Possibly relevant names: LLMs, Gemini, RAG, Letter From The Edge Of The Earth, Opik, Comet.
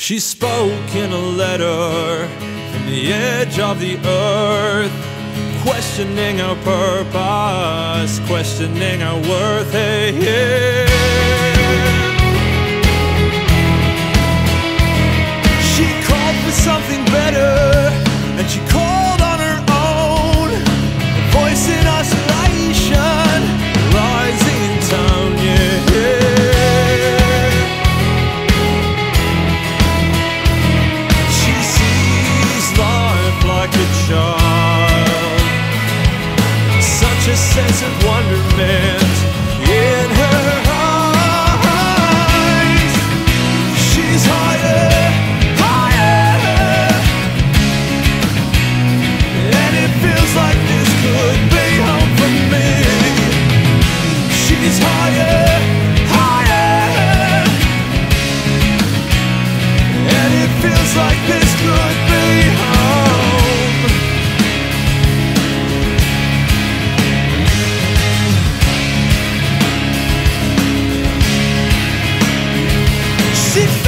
She spoke in a letter from the edge of the earth, questioning our purpose, questioning our worth. Hey, yeah. She called for something better, and she called on her own. The voice in isolation, rising in tone. Yeah, yeah. A sense of wonderment in her eyes. She's higher, higher, and it feels like this could be home for me. She's higher, higher, and it feels like this could be home. It's